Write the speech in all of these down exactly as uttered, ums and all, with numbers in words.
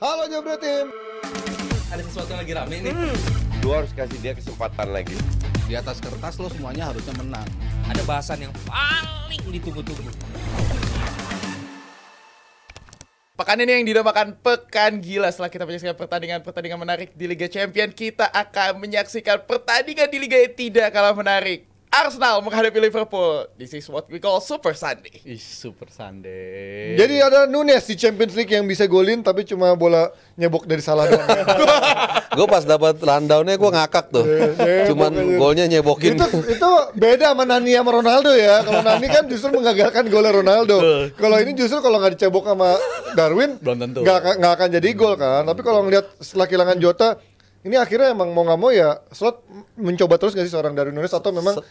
Halo Jobro Tim. Ada sesuatu yang lagi rame nih. Hmm. Lu harus kasih dia kesempatan lagi. Di atas kertas lo semuanya harusnya menang. Ada bahasan yang paling ditunggu-tunggu. Pekan ini yang dinamakan Pekan Gila. Setelah kita menyaksikan pertandingan-pertandingan menarik di Liga Champions, kita akan menyaksikan pertandingan di Liga yang tidak kalah menarik. Arsenal menghadapi Liverpool. This is what we call Super Sunday. Ih, Super Sunday. Jadi ada Núñez di Champions League yang bisa golin, tapi cuma bola nyebok dari Salah doang. Gue pas dapat rundown-nya gue ngakak tuh. Yeah, yeah, cuman yeah, golnya nyebokin. Itu, itu beda sama Nani sama Ronaldo ya. Kalau Nani kan justru menggagalkan golnya Ronaldo. Kalau ini justru kalau nggak dicebok sama Darwin, nggak nggak akan jadi gol kan. Tapi kalau ngeliat setelah kehilangan Jota, ini akhirnya emang mau nggak mau ya Slot mencoba terus nggak sih seorang Darwin Núñez atau memang uh,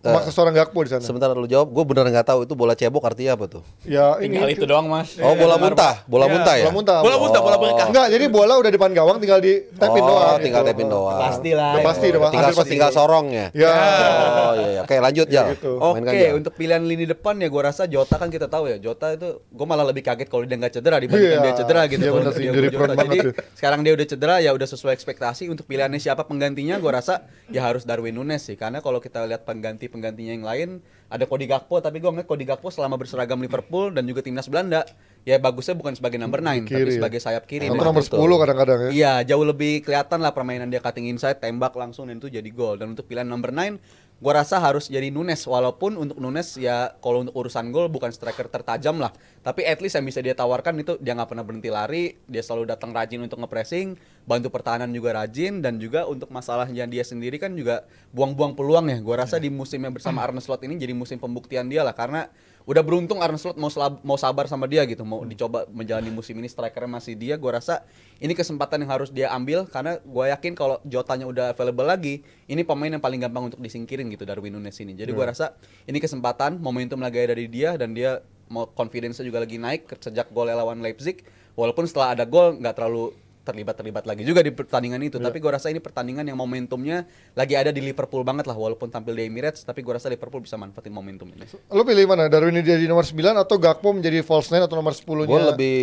maksa seorang Gakpo di sana? Sebentar lu jawab, gue benar nggak tahu itu bola cebok artinya apa tuh? Ya tinggal ini, itu doang mas. Oh bola muntah, bola ya, muntah ya? Bola muntah, bola muntah, bola berkah. Enggak, jadi bola udah depan gawang tinggal di tapin oh, doang. Tinggal tapin doang. Pasti lah. Udah pasti, udah tinggal, pasti. Tinggal sorongnya. Ya. Oh iya, iya. Oke lanjut ya. Gitu. Oke okay, untuk pilihan lini depan ya gue rasa Jota kan kita tahu ya. Jota itu gue malah lebih kaget kalau dia nggak cedera dibandingkan yeah. dia cedera gitu. Yeah, bener, dia dia Jota. Jadi tuh. Sekarang dia udah cedera ya udah sesuai ekspektasi. Untuk pilihannya siapa penggantinya gue rasa ya harus Darwin Núñez sih. Karena kalau kita lihat pengganti penggantinya yang lain, ada Cody Gakpo, tapi gue ngeliat Cody Gakpo selama berseragam Liverpool dan juga timnas Belanda ya bagusnya bukan sebagai number nine kiri, tapi sebagai sayap kiri atau nomor sepuluh kadang-kadang ya. Iya, jauh lebih kelihatan lah permainan dia cutting inside, tembak langsung dan itu jadi gol. Dan untuk pilihan number nine gue rasa harus jadi Núñez, walaupun untuk Núñez ya kalau untuk urusan gol bukan striker tertajam lah, tapi at least yang bisa dia tawarkan itu dia nggak pernah berhenti lari, dia selalu datang rajin untuk ngepressing, bantu pertahanan juga rajin, dan juga untuk masalahnya dia sendiri kan juga buang-buang peluang ya. Gue rasa di musim yang bersama Arne Slot ini jadi musim pembuktian dia lah, karena udah beruntung Arne Slot mau, mau sabar sama dia gitu, mau hmm. dicoba menjalani musim ini strikernya masih dia. Gue rasa ini kesempatan yang harus dia ambil, karena gue yakin kalau Jotanya udah available lagi, ini pemain yang paling gampang untuk disingkirin gitu Darwin Núñez ini. Jadi hmm. gue rasa ini kesempatan, momentum lagi dari dia, dan dia mau confidence-nya juga lagi naik sejak golnya lawan Leipzig. Walaupun setelah ada gol nggak terlalu terlibat-terlibat lagi juga di pertandingan itu, yeah. tapi gue rasa ini pertandingan yang momentumnya lagi ada di Liverpool banget lah, walaupun tampil di Emirates, tapi gue rasa Liverpool bisa manfaatin momentum ini. Lo pilih mana? Darwin jadi nomor sembilan atau Gakpo menjadi false nine atau nomor sepuluh-nya? Gue lebih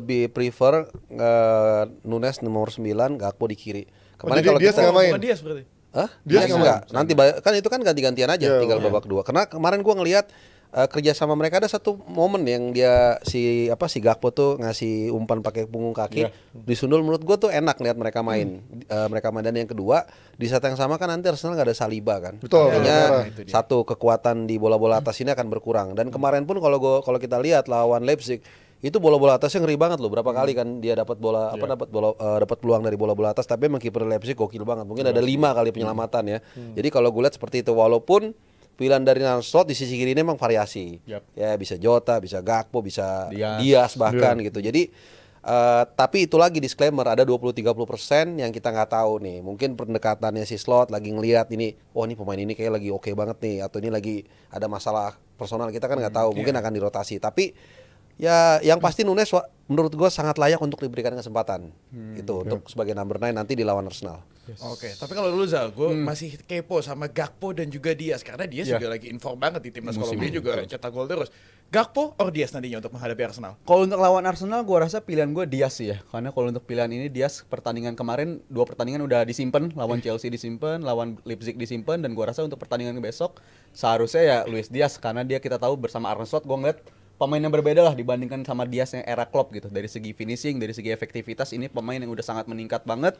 lebih prefer uh, Núñez nomor sembilan, Gakpo di kiri. Kemarin oh, kalau dia nggak main. Diaz berarti? Hah? Diaz nggak. Nanti kan itu kan ganti-gantian aja, yeah, tinggal yeah. babak dua. Karena kemarin gue ngelihat Uh, kerja sama mereka ada satu momen yang dia si apa si Gakpo tuh ngasih umpan pakai punggung kaki yeah. disundul, menurut gue tuh enak lihat mereka main mm. uh, mereka main. Dan yang kedua di saat yang sama kan nanti Arsenal nggak ada Saliba kan, artinya yeah. satu kekuatan di bola-bola atas ini akan berkurang. Dan kemarin pun kalau gue kalau kita lihat lawan Leipzig itu bola-bola atasnya ngeri banget loh, berapa mm. kali kan dia dapat bola yeah. apa dapat bola uh, dapat peluang dari bola-bola atas, tapi emang kiper Leipzig gokil banget, mungkin yeah. ada lima kali penyelamatan mm. ya. Mm. Jadi kalau gue lihat seperti itu, walaupun pilihan dari Slot di sisi kiri ini emang variasi, yep. ya bisa Jota, bisa Gakpo, bisa Diaz, Diaz bahkan yeah. gitu. Jadi uh, tapi itu lagi disclaimer, ada dua puluh sampai tiga puluh persen yang kita nggak tahu nih. Mungkin pendekatannya si Slot lagi ngelihat ini, oh ini pemain ini kayak lagi oke okay banget nih, atau ini lagi ada masalah personal, kita kan nggak tahu. Mm, mungkin yeah. akan dirotasi. Tapi ya yang pasti Núñez menurut gue sangat layak untuk diberikan kesempatan hmm, itu yeah. untuk sebagai number nine nanti di lawan Arsenal. Yes. Oke, okay. Tapi kalau dulu Zal, gue hmm. masih kepo sama Gakpo dan juga Diaz, karena Diaz yeah. juga lagi inform banget di timnas Kolombia juga cetak gol terus. Gakpo or Diaz nantinya untuk menghadapi Arsenal? Kalau untuk lawan Arsenal, gue rasa pilihan gue Diaz sih ya, karena kalau untuk pilihan ini Diaz pertandingan kemarin dua pertandingan udah disimpan, lawan Chelsea disimpan, lawan Leipzig disimpan, dan gue rasa untuk pertandingan besok seharusnya ya Luis Diaz, karena dia kita tahu bersama Arne Slot gue ngeliat pemain yang berbeda lah dibandingkan sama Diaz yang era Klopp gitu. Dari segi finishing, dari segi efektivitas, ini pemain yang udah sangat meningkat banget.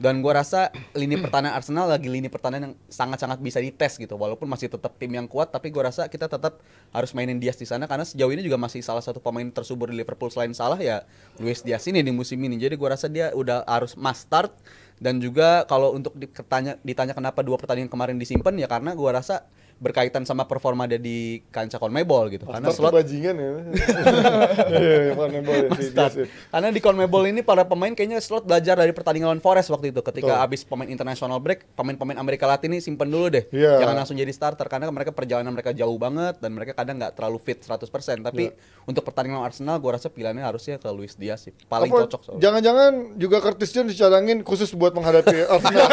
Dan gua rasa lini pertahanan Arsenal lagi lini pertahanan yang sangat-sangat bisa dites gitu. Walaupun masih tetap tim yang kuat, tapi gua rasa kita tetap harus mainin Diaz di sana, karena sejauh ini juga masih salah satu pemain tersubur di Liverpool selain Salah ya Luis Diaz ini di musim ini. Jadi gua rasa dia udah harus must start. Dan juga kalau untuk ditanya, ditanya kenapa dua pertandingan kemarin disimpan, ya karena gua rasa berkaitan sama performa dia di kancah CONMEBOL gitu. Karena Slot bajingan ya. Karena di CONMEBOL ini para pemain kayaknya Slot belajar dari pertandingan Forest waktu itu, ketika Betul. abis pemain international break, pemain-pemain Amerika Latin ini simpen dulu deh. Yeah. Jangan langsung jadi starter, karena mereka perjalanan mereka jauh banget dan mereka kadang nggak terlalu fit seratus persen. Tapi yeah. untuk pertandingan Arsenal gua rasa pilihannya harusnya ke Luis Diaz sih. Paling Apa, cocok. Jangan-jangan juga Curtis Jones dicadangin khusus buat menghadapi Arsenal.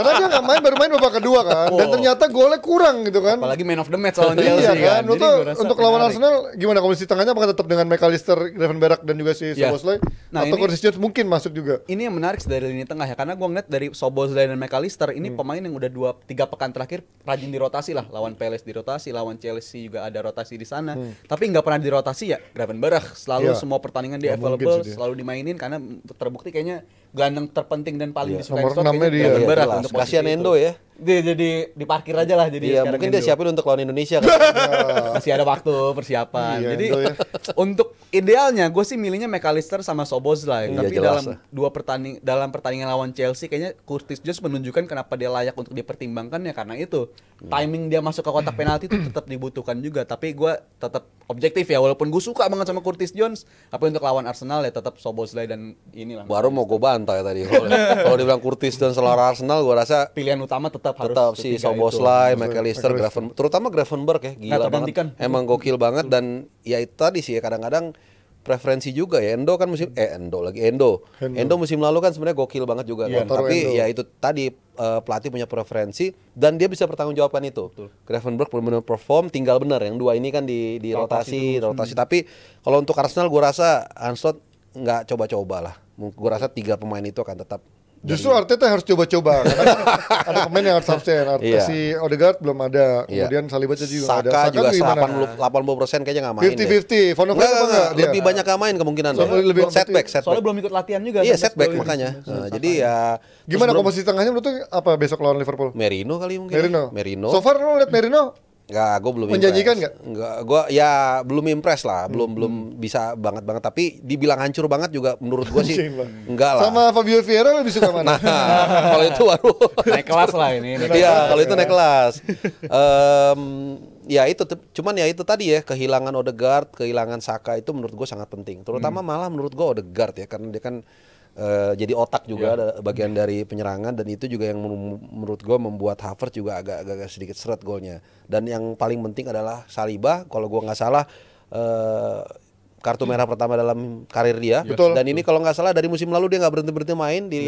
Karena dia nggak main baru main babak kedua kan. Oh. Dan ternyata golnya kurang gitu kan. Apalagi man of the match soalnya. Iya kan. Jadi untuk lawan menarik. Arsenal gimana komposisi tengahnya, apakah tetap dengan McAllister, Gravenberch dan juga si Szoboszlai? Yeah. Nah, atau Curtis Jones mungkin masuk juga. Ini yang menarik dari lini tengah ya, karena gua ngeliat dari Szoboszlai dan McAllister ini hmm. pemain yang udah dua tiga pekan terakhir rajin dirotasi lah. Lawan Palace dirotasi, lawan Chelsea juga ada rotasi di sana. Hmm. Tapi nggak pernah dirotasi ya Gravenberch, selalu yeah. semua pertandingan dia gak available, selalu dimainin karena terbukti kayaknya gelandang terpenting dan paling yeah. disukai Klopp ini dia. Gravenberch ya, untuk kasihan Endo ya. Dia jadi di parkir aja lah jadi ya, mungkin Endo. Dia siapin untuk lawan Indonesia kan. Ya. Masih ada waktu persiapan. Iya, jadi Endo, ya. Untuk idealnya gue sih milihnya McAllister sama Szoboszlai, iya, tapi dalam lah. dua pertanding dalam pertandingan lawan Chelsea kayaknya Curtis Jones menunjukkan kenapa dia layak untuk dipertimbangkan ya, karena itu hmm. timing dia masuk ke kotak penalti itu tetap dibutuhkan juga, tapi gue tetap objektif ya, walaupun gue suka banget sama Curtis Jones, tapi untuk lawan Arsenal ya tetap Szoboszlai dan inilah. Baru mau gue bantai tadi. Kalau dibilang Curtis dan selera Arsenal gue rasa pilihan utama tetap tetap si Szoboszlai, McAllister, Graven, terutama Gravenberch ya, gila banget. Emang gokil banget dan ya itu tadi sih kadang-kadang preferensi juga ya. Endo kan musim eh Endo lagi Endo. Endo, Endo musim lalu kan sebenarnya gokil banget juga yeah. kan. Tapi Endo. Ya itu tadi uh, pelatih punya preferensi dan dia bisa pertanggungjawabkan itu. Betul. Gravenberch benar-benar perform, tinggal benar yang dua ini kan di di rotasi, rotasi, rotasi. Hmm. Tapi kalau untuk Arsenal gua rasa Arne Slot nggak coba-coba lah. Gua rasa tiga pemain itu akan tetap. Justru Arteta harus coba-coba. Ada pemain yang harus absen. Arteta si Odegaard belum ada. Kemudian Saliba juga Saka ada. Saka juga delapan puluh persen kayaknya nggak main. fifty fifty. Van Oven lebih banyak nggak main kemungkinan. Setback, setback. Soalnya belum ikut latihan juga. Iya, setback makanya. Jadi ya. Gimana komposisi tengahnya menurut apa besok lawan Liverpool? Merino kali mungkin. Merino. Merino. So far lo lihat Merino? Enggak, gue belum menjanjikan nggak? Enggak, gue ya belum impress lah, belum hmm. belum bisa banget banget. Tapi dibilang hancur banget juga menurut gue sih enggak lah. Sama Fabio Vieira lebih suka mana? Nah, kalau itu baru naik kelas lah ini. Iya, kalau itu naik kelas. um, ya itu, cuman ya itu tadi ya kehilangan Odegaard, kehilangan Saka itu menurut gue sangat penting. Terutama hmm. malah menurut gue Odegaard ya, karena dia kan Uh, jadi otak juga yeah. bagian yeah. dari penyerangan dan itu juga yang menurut gue membuat Havertz juga agak-agak sedikit seret golnya. Dan yang paling penting adalah Saliba, kalau gue nggak salah uh, kartu merah pertama dalam karir dia. Betul. Dan ini kalau nggak salah dari musim lalu dia nggak berhenti-berhenti main di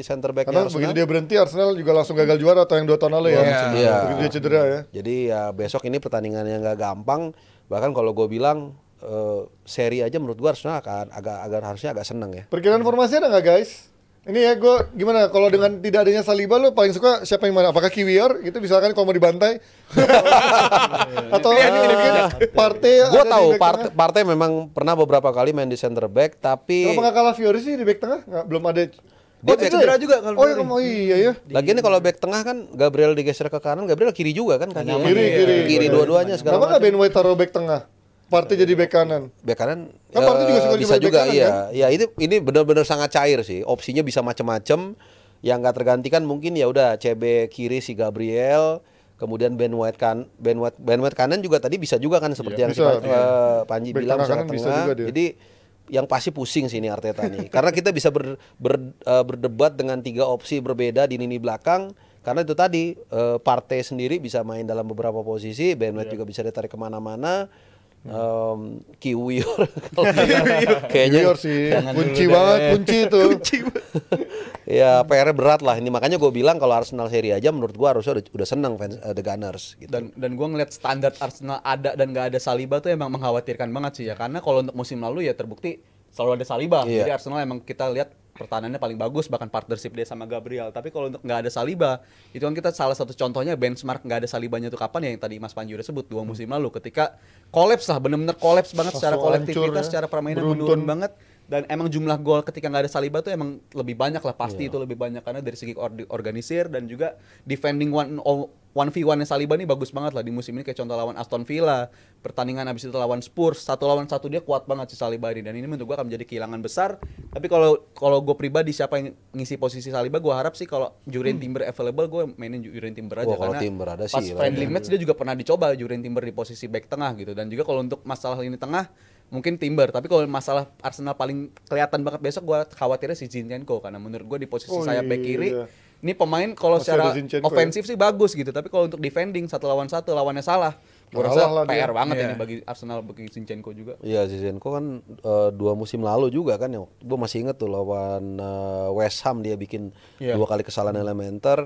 ya, center back-nya Arsenal. Karena begitu dia berhenti Arsenal juga langsung gagal juara atau yang dua tahun lalu ya. Iya. Ya. Begitu dia cedera ya. Jadi ya besok ini pertandingan yang nggak gampang. Bahkan kalau gue bilang Uh, seri aja menurut gua Arsenal akan agak agak harusnya agak seneng ya. Perkiraan formasi ada nggak guys? Ini ya gua gimana kalau dengan tidak adanya Saliba lo paling suka siapa yang mana? Apakah Kiwior gitu misalkan kalau mau dibantai? Atau uh, Partey? Gua tahu Partey part memang pernah beberapa kali main di center back tapi. Apakah Calafiori sih di back tengah? Nggak, belum ada. Dia oh, cedera juga kalau. Oh iya, oh, iya ya. Lagi ini kalau back tengah kan Gabriel digeser ke kanan, Gabriel kiri juga kan kanan. Kiri kiri. Kiri dua-duanya sekarang. Kenapa nggak Ben White taruh back tengah? Partey jadi bek kanan. Bek kanan. Kan Partey juga suka bisa juga kanan, iya. Kan? Ya itu ini benar-benar sangat cair sih. Opsinya bisa macam-macam. Yang nggak tergantikan mungkin ya udah C B kiri si Gabriel, kemudian Ben White kan Ben White Ben White kanan juga tadi bisa juga kan seperti iya, yang bisa, si, iya. uh, Panji back bilang tengah, bisa juga dia. Jadi yang pasti pusing sih ini Arteta nih. Karena kita bisa ber, ber, uh, berdebat dengan tiga opsi berbeda di lini belakang. Karena itu tadi uh, Partey sendiri bisa main dalam beberapa posisi, Ben White iya. juga bisa ditarik kemana-mana. Um, Kiwior kayaknya sih kunci banget kunci itu ya P R berat lah ini, makanya gue bilang kalau Arsenal seri aja menurut gue harusnya udah, udah seneng fans uh, The Gunners gitu. dan dan gue ngeliat standar Arsenal ada dan nggak ada Saliba tuh emang mengkhawatirkan banget sih ya, karena kalau untuk musim lalu ya terbukti selalu ada Saliba yeah. jadi Arsenal emang kita lihat pertahanannya paling bagus, bahkan partnership dia sama Gabriel. Tapi kalau untuk nggak ada Saliba, itu kan kita salah satu contohnya benchmark nggak ada Salibanya itu kapan ya, yang tadi Mas Panji udah sebut dua musim lalu ketika kolaps lah, benar-benar kolaps banget secara kolektivitas, ya. Secara permainan menurun banget. Dan emang jumlah gol ketika nggak ada Saliba tuh emang lebih banyak lah, pasti yeah. itu lebih banyak karena dari segi or organisir dan juga defending one one v one Saliba ini bagus banget lah di musim ini, kayak contoh lawan Aston Villa, pertandingan abis itu lawan Spurs, satu lawan satu dia kuat banget si Saliba ini, dan ini menurut gue akan menjadi kehilangan besar. Tapi kalau kalau gue pribadi siapa yang ngisi posisi Saliba, gue harap sih kalau Jurrien hmm. Timber available gue mainin Jurrien Timber aja. Wah, karena Timber ada pas sih, friendly ya. Match dia juga pernah dicoba Jurrien Timber di posisi back tengah gitu, dan juga kalau untuk masalah lini tengah mungkin Timber, tapi kalau masalah Arsenal paling kelihatan banget besok gue khawatirnya si Zinchenko, karena menurut gue di posisi oh, sayap back kiri iya. ini pemain kalau secara ofensif ya? Sih bagus gitu, tapi kalau untuk defending satu lawan satu lawannya salah, gue rasa P R dia. Banget yeah. ini bagi Arsenal, bagi Zinchenko juga. Iya, Zinchenko kan uh, dua musim lalu juga kan, ya, gue masih inget tuh lawan uh, West Ham dia bikin yeah. dua kali kesalahan hmm. elementer.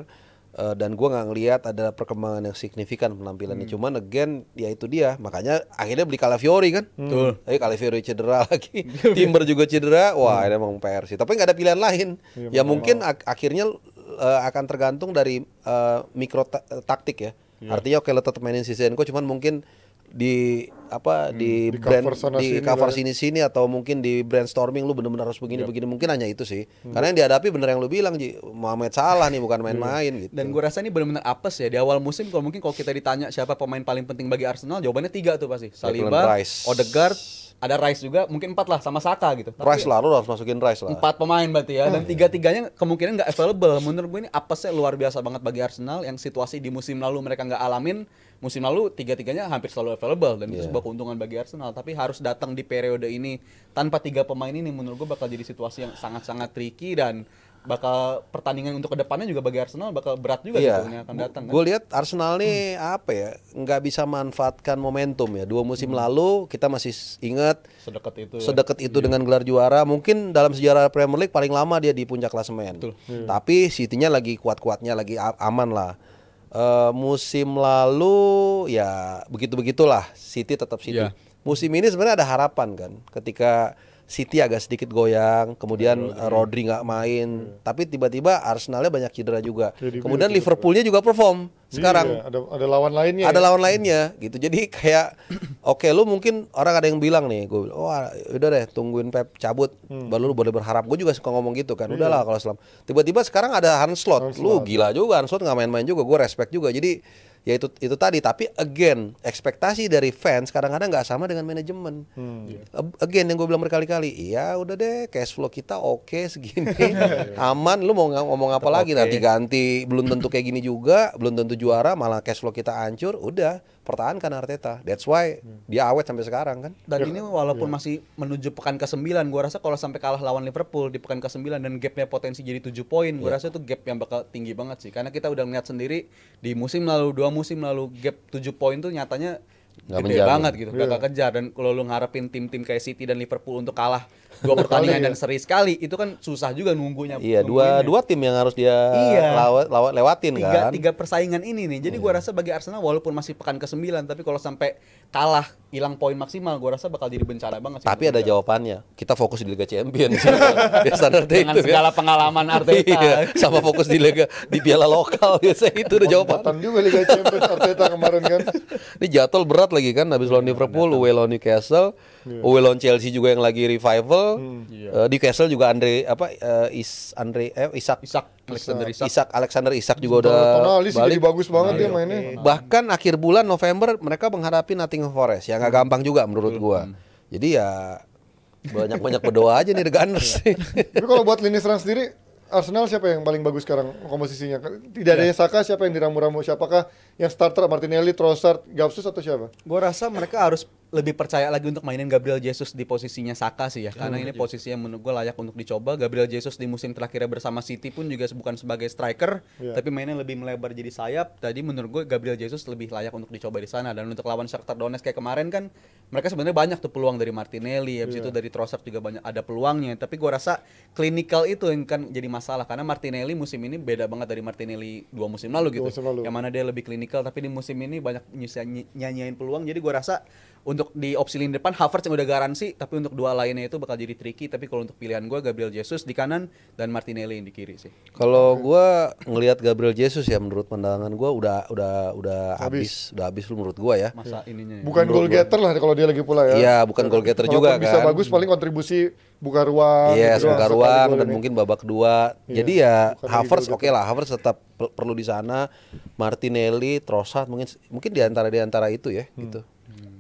Uh, dan gue nggak ngelihat ada perkembangan yang signifikan penampilannya. Hmm. Cuman again, ya itu dia. Makanya akhirnya beli Calafiori kan. Hmm. Tapi Calafiori cedera lagi. Timber juga cedera. Wah, hmm. ini emang P R sih. Tapi nggak ada pilihan lain. Ya, ya mungkin ak akhirnya uh, akan tergantung dari uh, mikro ta taktik ya. Yeah. Artinya oke okay, tetap mainin Zinchenko. Cuman mungkin di apa hmm, di, di brand cover di cover sini sini atau mungkin di brainstorming lu bener-bener harus begini yep. begini mungkin hanya itu sih hmm. karena yang dihadapi bener yang lu bilang Ji, Mohamed Salah nih bukan main-main gitu. Dan gue rasa ini bener-bener apes ya di awal musim. Kalau mungkin kalau kita ditanya siapa pemain paling penting bagi Arsenal, jawabannya tiga tuh pasti Saliba, Odegaard, ada Rice juga, mungkin empat lah sama Saka gitu. Tapi Rice lah, lu harus masukin Rice lah. Empat pemain berarti ya, dan tiga-tiganya kemungkinan nggak available. Menurut gue ini apesnya luar biasa banget bagi Arsenal yang situasi di musim lalu mereka nggak alamin. Musim lalu tiga-tiganya hampir selalu available dan yeah. itu sebuah keuntungan bagi Arsenal. Tapi harus datang di periode ini tanpa tiga pemain ini menurut gue bakal jadi situasi yang sangat-sangat tricky dan bakal pertandingan untuk kedepannya juga bagi Arsenal bakal berat juga yeah. gitu, akan datang. Gue kan? lihat Arsenal nih hmm. apa ya, nggak bisa manfaatkan momentum ya. Dua musim hmm. lalu kita masih ingat sedekat itu, sedekat ya. itu yeah. dengan gelar juara. Mungkin dalam sejarah Premier League paling lama dia di puncak klasemen. Hmm. Tapi City-nya lagi kuat-kuatnya, lagi aman lah. Uh, musim lalu ya begitu-begitulah, City tetap City. Yeah. Musim ini sebenarnya ada harapan kan, ketika City agak sedikit goyang, kemudian yeah, Rodri nggak main, yeah. tapi tiba-tiba Arsenalnya banyak cedera juga. Jadi kemudian Liverpoolnya juga perform sekarang. Iya, ada, ada lawan lainnya. Ada ya? lawan lainnya gitu. Jadi kayak oke okay, lu mungkin orang ada yang bilang nih, gue oh udah deh tungguin Pep cabut, hmm. baru lu boleh berharap. Gue juga suka ngomong gitu kan. Udahlah iya. kalau selam. Tiba-tiba sekarang ada Hansi Slot. Lu gila juga, Hansi Slot nggak main-main juga. Gue respect juga. Jadi ya itu itu tadi, tapi again ekspektasi dari fans kadang-kadang nggak sama dengan manajemen. Hmm. Again yang gue bilang berkali-kali, iya udah deh cash flow kita oke okay, segini aman, lu mau ngomong apa lagi okay. nanti ganti belum tentu kayak gini juga, belum tentu juara, malah cash flow kita hancur, udah pertahankan Arteta. That's why hmm. dia awet sampai sekarang kan. Dan ini walaupun yeah. masih menuju pekan ke sembilan, gue rasa kalau sampai kalah lawan Liverpool di pekan ke sembilan dan gapnya potensi jadi tujuh poin, gue yeah. rasa itu gap yang bakal tinggi banget sih. Karena kita udah melihat sendiri di musim lalu dua musim lalu gap tujuh poin tuh nyatanya gak gede menjamin. banget gitu, yeah. gak kejar. Dan kalau lu ngarepin tim-tim kayak City dan Liverpool untuk kalah dua pertandingan dan seri sekali, itu kan susah juga nunggunya. Iya, dua, dua tim yang harus dia iya. lewat, lewat, lewatin tiga, kan tiga persaingan ini nih. Jadi yeah. gua rasa bagi Arsenal walaupun masih pekan ke sembilan, tapi kalau sampai kalah hilang poin maksimal, gua rasa bakal jadi bencana banget sih. Tapi ada kita. jawabannya, kita fokus di Liga Champions standar dengan itu, segala ya. pengalaman Arteta iya, sama fokus di Liga, di piala lokal biasanya itu udah jawaban. Juga Liga Champions Arteta kemarin kan ini jadwal berat lagi kan, habis lawan Liverpool, U W lawan Newcastle, U W lawan Chelsea juga yang lagi revival, hmm, iya. uh, Newcastle juga Andre apa uh, is Andre eh, Isak Isak Alexander Isak, Isak Alexander Isak juga udah balik. Bagus banget nah, dia mainnya. Bahkan akhir bulan November mereka menghadapi Nottingham Forest yang nggak hmm. gampang juga menurut Betul. gua. Jadi ya banyak-banyak berdoa aja nih The Gunners. Tapi kalau buat lini serang sendiri, Arsenal siapa yang paling bagus sekarang komposisinya? Tidak yeah. adanya Saka, siapa yang diramu-ramu? Siapakah yang starter? Martinelli, Trossard, Gakpo atau siapa? Gue rasa mereka harus lebih percaya lagi untuk mainin Gabriel Jesus di posisinya Saka sih ya, karena ini posisi yang menurut gue layak untuk dicoba. Gabriel Jesus di musim terakhirnya bersama City pun juga bukan sebagai striker, yeah. tapi mainnya lebih melebar jadi sayap. Tadi menurut gue Gabriel Jesus lebih layak untuk dicoba di sana. Dan untuk lawan Shakhtar Donetsk kayak kemarin kan, mereka sebenarnya banyak tuh peluang dari Martinelli, habis yeah. itu dari Trossard juga banyak ada peluangnya. Tapi gue rasa klinikal itu yang kan jadi masalah, karena Martinelli musim ini beda banget dari Martinelli dua musim lalu gitu. Musim lalu. Yang mana dia lebih klinikal, tapi di musim ini banyak nyanyiin peluang. Jadi gue rasa untuk di opsi lini depan Havertz yang udah garansi, tapi untuk dua lainnya itu bakal jadi tricky. Tapi kalau untuk pilihan gue Gabriel Jesus di kanan dan Martinelli yang di kiri sih. Kalau gue ngelihat Gabriel Jesus ya menurut pandangan gue udah udah udah habis, habis. udah habis lu menurut gue ya. Masa ininya. Ya. Bukan menurut goal getter gua. lah kalau dia lagi pula ya. Iya, bukan goal getter juga bisa kan. Bisa bagus paling kontribusi buka ruang. Iya, yes, buka ruang dan ini. mungkin babak kedua. Iya. Jadi ya bukan Havertz oke okay lah, Havertz tetap perlu di sana. Martinelli, Trossard mungkin mungkin di antara di antara itu ya hmm. gitu.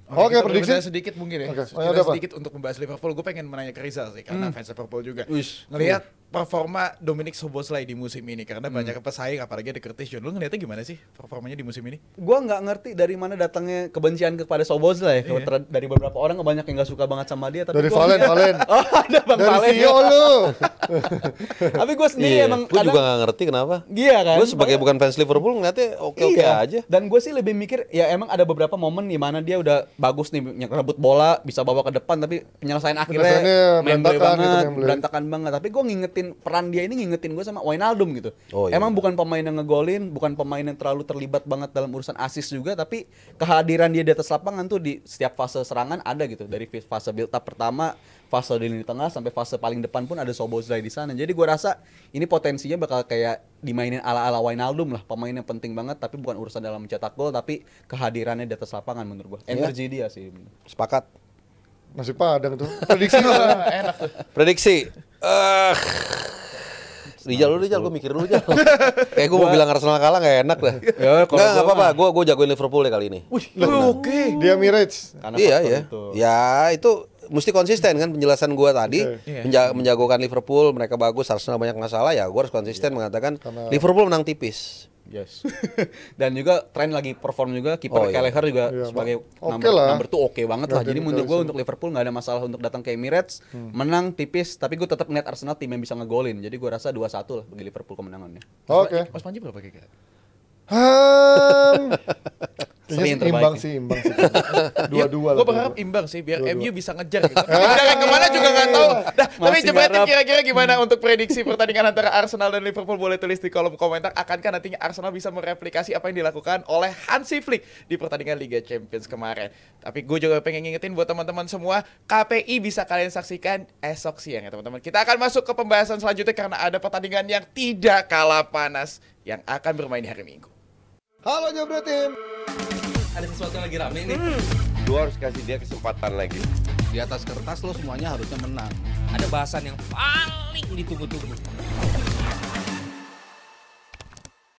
Oke, okay, prediksi sedikit mungkin ya. Okay. Kita sedikit untuk membahas Liverpool. Gue pengen menanya ke Rizal sih, karena hmm. fans Liverpool juga. Uish. Ngelihat performa Dominic Szoboszlai di musim ini, karena hmm. banyak pesaing, apalagi ada Curtis Jones. Lu ngeliatnya gimana sih performanya di musim ini? Gue nggak ngerti dari mana datangnya kebencian kepada Szoboszlai. Iya. Dari beberapa orang, banyak yang nggak suka banget sama dia. Tapi dari Valen, Valen. Oh, ada Bang Valen. Dari C E O lu. Tapi gue sendiri yeah. emang gue juga nggak ngerti kenapa. Iya kan. Gue sebagai bukan fans Liverpool ngeliatnya oke-oke iya. aja. Dan gue sih lebih mikir, ya emang ada beberapa momen di mana dia udah bagus nih, ngerebut bola, bisa bawa ke depan, tapi penyelesaian akhirnya memble banget, gitu, berantakan banget. Tapi gue ngingetin ngingetin, peran dia ini ngingetin gue sama Wijnaldum gitu. Oh, iya. Emang bukan pemain yang ngegolin, bukan pemain yang terlalu terlibat banget dalam urusan assist juga, tapi kehadiran dia di atas lapangan tuh di setiap fase serangan ada gitu. Dari fase build up pertama, fase di lini tengah, sampai fase paling depan pun ada Szoboszlai di sana. Jadi gue rasa ini potensinya bakal kayak dimainin ala-ala Wijnaldum lah, pemain yang penting banget tapi bukan urusan dalam mencetak gol, tapi kehadirannya di atas lapangan menurut gue. Energi ya. Dia sih. Sepakat. Nasi Padang tuh. Prediksi lah, enak tuh. Prediksi. Uh, Rijal dulu, Rijal. Gue mikir dulu, Rijal. Kayak gue mau bilang Arsenal kalah gak enak dah. Ya, nggak, nggak apa-apa. Gue gue jagoin Liverpool deh kali ini. Wih, nah, oke. Okay. Di Emirates. Karena iya, iya. Itu. Ya, itu mesti konsisten kan penjelasan gue tadi. Okay. Menja menjagokan Liverpool, mereka bagus, Arsenal banyak masalah. Ya, gue harus konsisten yeah. mengatakan karena Liverpool menang tipis. Yes. Dan juga tren lagi perform juga, kiper oh, iya. Kelleher juga iya, sebagai okay number, number two oke okay banget gak lah. Jadi menurut gue untuk Liverpool nggak ada masalah untuk datang ke Emirates, hmm. menang tipis. Tapi gue tetap ngeliat Arsenal tim yang bisa ngegolin. Jadi gue rasa dua satu lah bagi Liverpool kemenangannya. Oke. Mas Panji berapa kira? Hmm. Imbang sih, imbang sih. Dua-dua. Gue berharap imbang sih biar M U bisa ngejar gitu. Yang kemana juga gak tahu. Nah, tapi jebatin kira-kira gimana untuk prediksi pertandingan antara Arsenal dan Liverpool, boleh tulis di kolom komentar. Akankah nantinya Arsenal bisa mereplikasi apa yang dilakukan oleh Hansi Flick di pertandingan Liga Champions kemarin? Tapi gue juga pengen ngingetin buat teman-teman semua, K P I bisa kalian saksikan esok siang ya teman-teman. Kita akan masuk ke pembahasan selanjutnya karena ada pertandingan yang tidak kalah panas yang akan bermain hari Minggu. Halo Jabra Tim. Ada sesuatu yang lagi rame nih. Hmm. Gua harus kasih dia kesempatan lagi. Di atas kertas lo semuanya harusnya menang. Ada bahasan yang paling ditunggu-tunggu.